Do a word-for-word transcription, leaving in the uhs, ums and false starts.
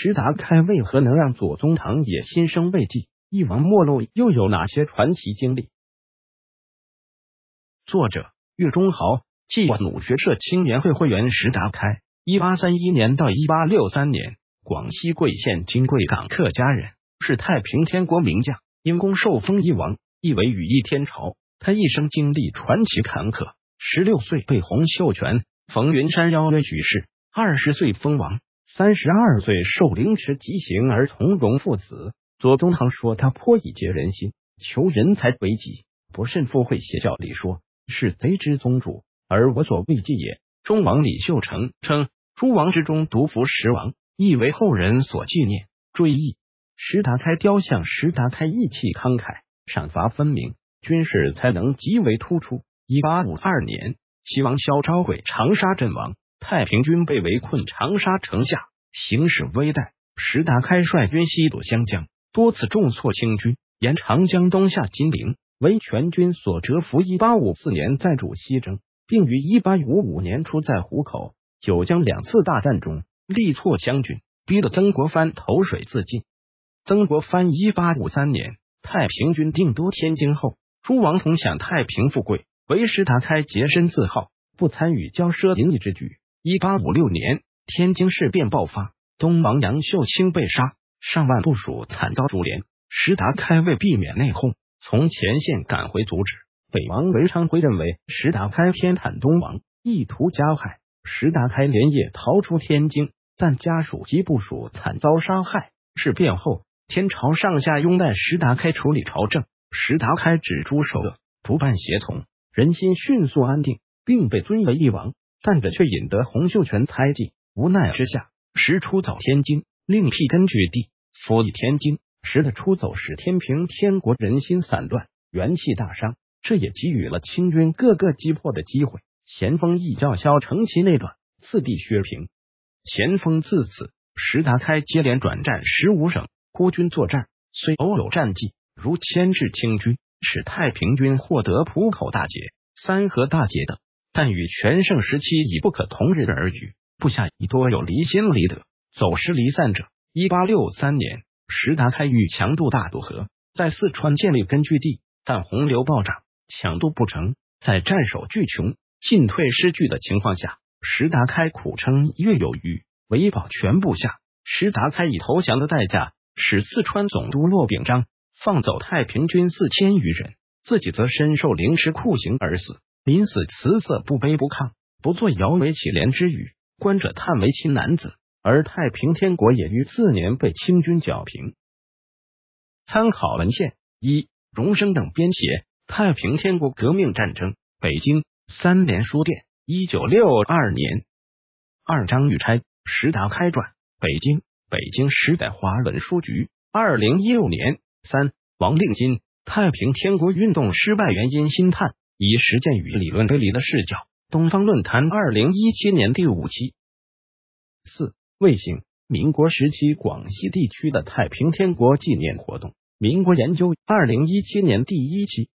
石达开为何能让左宗棠也心生畏忌？一亡没落又有哪些传奇经历？作者：岳中豪，记努学社青年会会员石达开，一八三一年到一八六三年，广西桂县金桂港客家人，是太平天国名将，因功受封一王，意为羽翼天朝。他一生经历传奇坎坷， 十六岁被洪秀全、冯云山邀约举事， 二十岁封王， 三十二岁受凌迟极刑而从容赴死。左宗棠说他颇以结人心，求人才为己，不甚附会邪教。理说是贼之宗主，而我所畏忌也。中王李秀成称诸王之中独服石王，亦为后人所纪念追忆。石达开雕像，石达开义气慷慨，赏罚分明，军事才能极为突出。一八五二年，齐王萧昭轨长沙阵亡，太平军被围困长沙城下，形势危殆。石达开率军西渡湘江，多次重挫清军，沿长江东下金陵，为全军所折服。一八五四年再主西征，并于一八五五年初在湖口、九江两次大战中力挫湘军，逼得曾国藩投水自尽。曾国藩一八五三年太平军定都天津后，诸王同享太平富贵，为石达开洁身自好，不参与骄奢淫逸之举。一八五六年天津事变爆发，东王杨秀清被杀，上万部属惨遭株连。石达开为避免内讧，从前线赶回阻止。北王韦昌辉认为石达开偏袒东王，意图加害。石达开连夜逃出天津，但家属及部属惨遭杀害。事变后，天朝上下拥戴石达开处理朝政，石达开指出首恶，不办协从。人心迅速安定，并被尊为一王，但这却引得洪秀全猜忌。无奈之下，石出走天津，另辟根据地，辅以天津。石的出走使天平天国人心散乱，元气大伤，这也给予了清军各个击破的机会。咸丰亦叫萧承其内转，次第削平。咸丰自此，石达开接连转战十五省，孤军作战，虽偶有战绩，如牵制清军，使太平军获得浦口大捷、三河大捷等，但与全盛时期已不可同日而语，部下已多有离心离德、走失离散者。一八六三年，石达开欲强渡大渡河，在四川建立根据地，但洪流暴涨，抢渡不成，在战守巨穷、进退失据的情况下，石达开苦撑一月有余，为保全部下，石达开以投降的代价，使四川总督骆秉章放走太平军四千余人，自己则身受凌迟酷刑而死。临死辞色，不卑不亢，不做摇尾乞怜之语，观者叹为其男子。而太平天国也于次年被清军剿平。参考文献：一、荣升等编写《太平天国革命战争》，北京三联书店，一九六二年。二、张玉钗《石达开传》，北京北京时代华文书局，二零一六年。三、王定金《太平天国运动失败原因心叹》，以实践与理论对立的视角，东方论坛二零一七年第五期。四、卫星，民国时期广西地区的太平天国纪念活动，民国研究，二零一七年第一期。